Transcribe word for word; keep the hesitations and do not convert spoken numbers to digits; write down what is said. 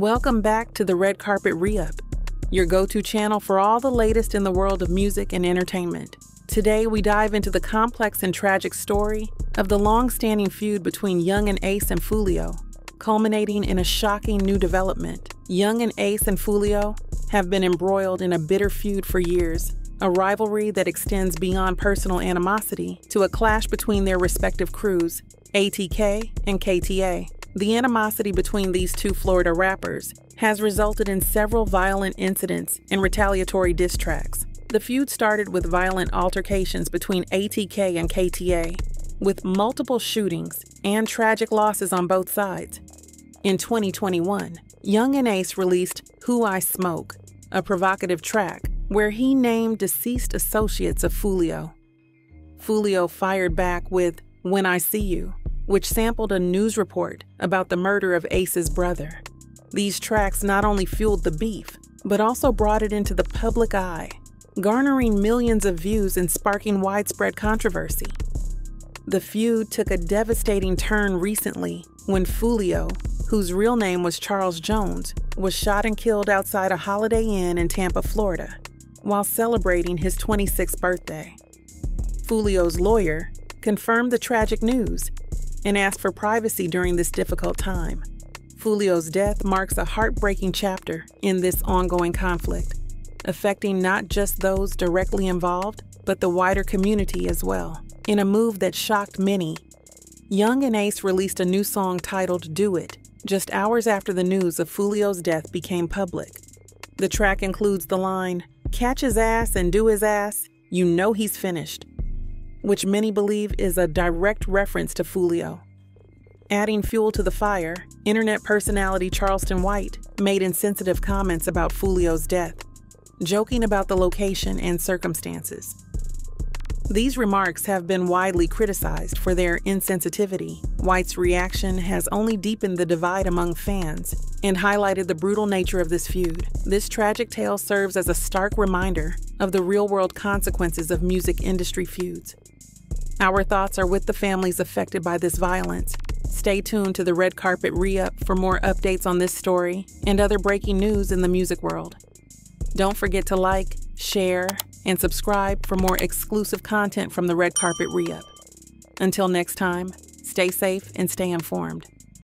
Welcome back to the Red Carpet Reup, your go-to channel for all the latest in the world of music and entertainment. Today we dive into the complex and tragic story of the long-standing feud between Yungeen Ace and Foolio, culminating in a shocking new development. Yungeen Ace and Foolio have been embroiled in a bitter feud for years, a rivalry that extends beyond personal animosity to a clash between their respective crews, A T K and K T A. The animosity between these two Florida rappers has resulted in several violent incidents and retaliatory diss tracks. The feud started with violent altercations between A T K and K T A, with multiple shootings and tragic losses on both sides. In twenty twenty-one, Yungeen Ace released Who I Smoke, a provocative track where he named deceased associates of Foolio. Foolio fired back with When I See You, which sampled a news report about the murder of Ace's brother. These tracks not only fueled the beef, but also brought it into the public eye, garnering millions of views and sparking widespread controversy. The feud took a devastating turn recently when Foolio, whose real name was Charles Jones, was shot and killed outside a Holiday Inn in Tampa, Florida, while celebrating his twenty-sixth birthday. Foolio's lawyer confirmed the tragic news and asked for privacy during this difficult time. Foolio's death marks a heartbreaking chapter in this ongoing conflict, affecting not just those directly involved, but the wider community as well. In a move that shocked many, Yungeen Ace released a new song titled Do It, just hours after the news of Foolio's death became public. The track includes the line, "Catch his ass and do his ass, you know he's finished," which many believe is a direct reference to Foolio. Adding fuel to the fire, internet personality Charleston White made insensitive comments about Foolio's death, joking about the location and circumstances. These remarks have been widely criticized for their insensitivity. White's reaction has only deepened the divide among fans and highlighted the brutal nature of this feud. This tragic tale serves as a stark reminder of the real-world consequences of music industry feuds. Our thoughts are with the families affected by this violence. Stay tuned to the Red Carpet Reup for more updates on this story and other breaking news in the music world. Don't forget to like, share, and subscribe for more exclusive content from the Red Carpet Reup. Until next time, stay safe and stay informed.